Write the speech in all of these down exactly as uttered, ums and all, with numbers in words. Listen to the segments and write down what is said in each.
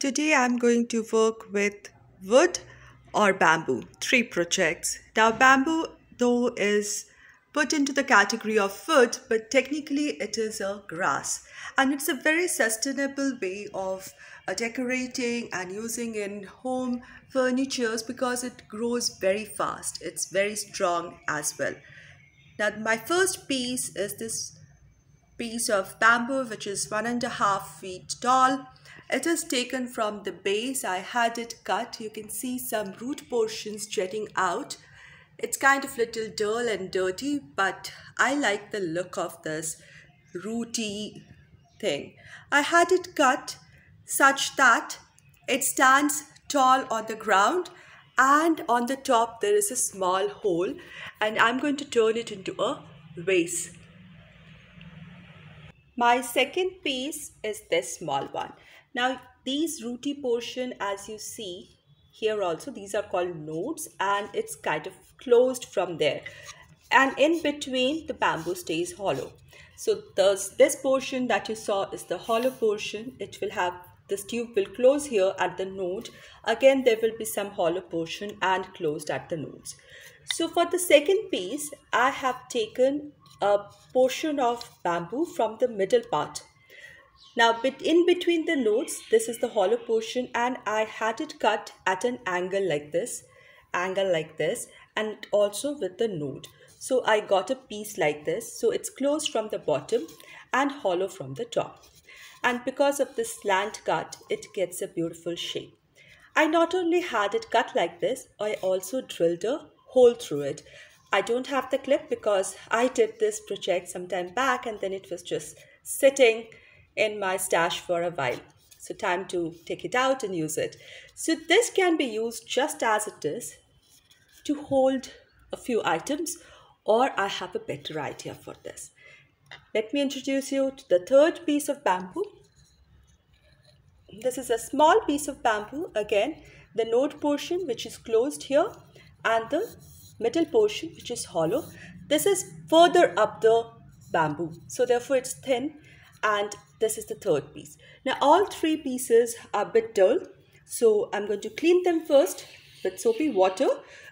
Today I'm going to work with wood or bamboo, three projects. Now bamboo though is put into the category of wood, but technically it is a grass, and it's a very sustainable way of uh, decorating and using in home furnitures because it grows very fast. It's very strong as well. Now my first piece is this piece of bamboo, which is one and a half feet tall. It is taken from the base. I had it cut. You can see some root portions jutting out. It's kind of little dull and dirty, but I like the look of this rooty thing. I had it cut such that it stands tall on the ground, and on the top there is a small hole, and I'm going to turn it into a vase. My second piece is this small one. Now these rooty portion, as you see here also, these are called nodes, and it's kind of closed from there, and in between the bamboo stays hollow. So thus this portion that you saw is the hollow portion. It will have, this tube will close here at the node. Again there will be some hollow portion and closed at the nodes. So for the second piece, I have taken a portion of bamboo from the middle part. Now in between the nodes, this is the hollow portion, and I had it cut at an angle like this, angle like this, and also with the node. So I got a piece like this. So it's closed from the bottom and hollow from the top. And because of this slant cut, it gets a beautiful shape. I not only had it cut like this, I also drilled a hole through it. I don't have the clip because I did this project some time back, and then it was just sitting in my stash for a while. So time to take it out and use it. So this can be used just as it is to hold a few items, or I have a better idea for this. Let me introduce you to the third piece of bamboo. This is a small piece of bamboo. Again, the node portion which is closed here, and the middle portion which is hollow. This is further up the bamboo, so therefore it's thin. And this is the third piece. Now all three pieces are a bit dull, so I'm going to clean them first with soapy water,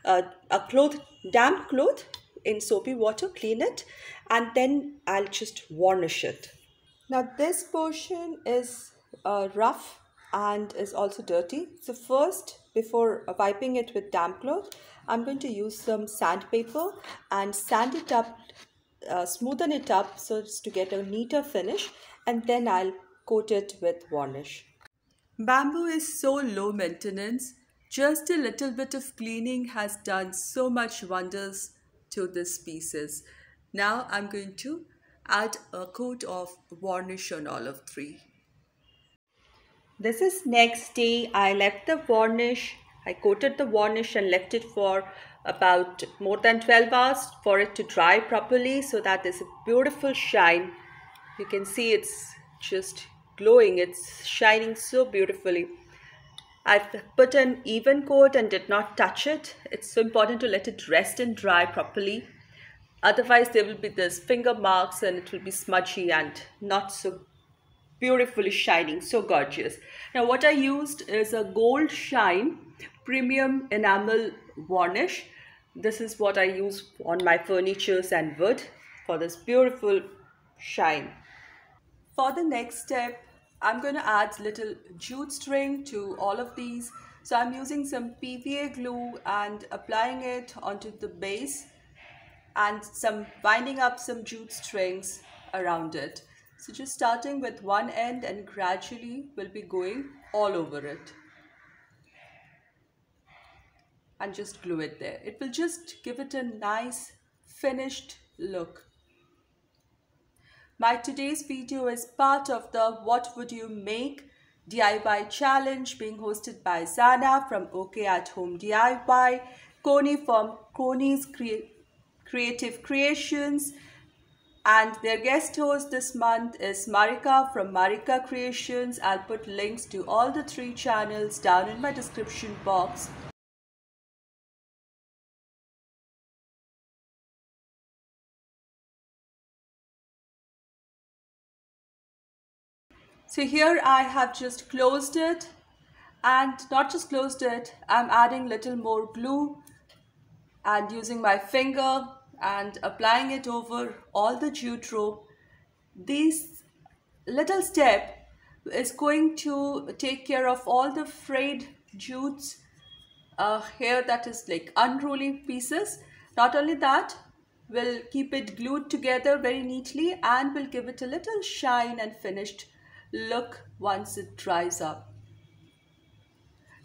uh, a cloth, damp cloth in soapy water, clean it, and then I'll just varnish it. Now this portion is uh, rough and is also dirty. So first, before wiping it with damp cloth, I'm going to use some sandpaper and sand it up. Uh, smoothen it up so as to get a neater finish, and then I'll coat it with varnish. Bamboo is so low maintenance. Just a little bit of cleaning has done so much wonders to these pieces. Now I'm going to add a coat of varnish on all of three. This is next day. I left the varnish, I coated the varnish and left it for about more than twelve hours for it to dry properly. So that is a beautiful shine. You can see it's just glowing. It's shining so beautifully. I've put an even coat and did not touch it. It's so important to let it rest and dry properly. Otherwise there will be these finger marks and it will be smudgy and not so beautifully shining, so gorgeous. Now what I used is a gold shine premium enamel varnish. This is what I use on my furnitures and wood for this beautiful shine. For the next step, I'm going to add little jute string to all of these. So I'm using some P V A glue and applying it onto the base, and some winding up some jute strings around it. So just starting with one end, and gradually we'll be going all over it. And just glue it there. It will just give it a nice finished look. My today's video is part of the What Would You Make D I Y Challenge, being hosted by Zana from OK At Home D I Y, Connie from Connie's Cre- Creative Creations, and their guest host this month is Marika from Marika Creations. I'll put links to all the three channels down in my description box. So here I have just closed it and not just closed it, I'm adding little more glue and using my finger and applying it over all the jute rope. This little step is going to take care of all the frayed jutes uh, here, that is like unrolling pieces. Not only that, we'll keep it glued together very neatly and we'll give it a little shine and finished look once it dries up.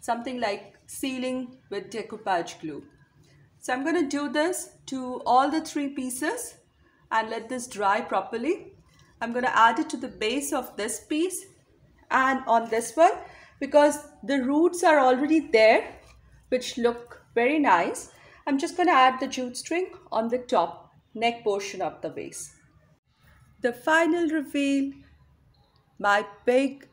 Something like sealing with decoupage glue. So I'm going to do this to all the three pieces and let this dry properly. I'm going to add it to the base of this piece and on this one, because the roots are already there, which look very nice. I'm just going to add the jute string on the top neck portion of the vase. The final reveal, my big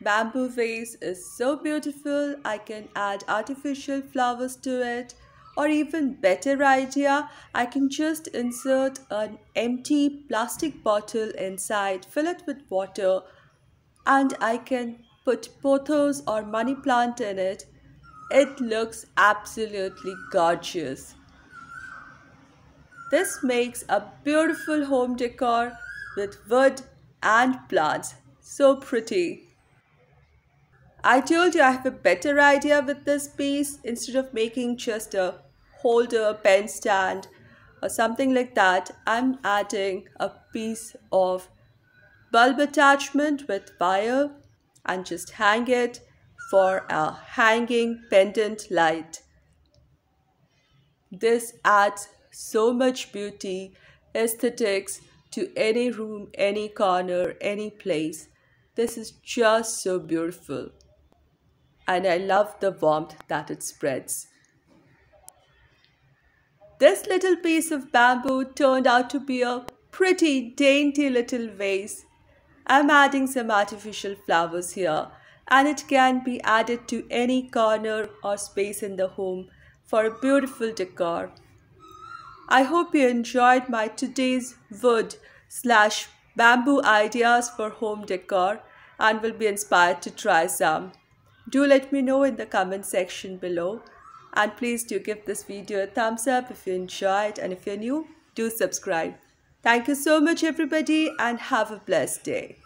bamboo vase is so beautiful. I can add artificial flowers to it, or even better idea, I can just insert an empty plastic bottle inside, fill it with water, and I can put pothos or money plant in it. It looks absolutely gorgeous. This makes a beautiful home decor with wood and plants. So pretty. I told you I have a better idea with this piece. Instead of making just a holder, pen stand or something like that, I'm adding a piece of bulb attachment with wire and just hang it for a hanging pendant light. This adds so much beauty, aesthetics to any room, any corner, any place. This is just so beautiful. And I love the warmth that it spreads. This little piece of bamboo turned out to be a pretty dainty little vase. I'm adding some artificial flowers here. And it can be added to any corner or space in the home for a beautiful decor. I hope you enjoyed my today's wood slash bamboo ideas for home decor and will be inspired to try some. Do let me know in the comment section below, and please do give this video a thumbs up if you enjoyed, and if you're new, do subscribe. Thank you so much everybody, and have a blessed day.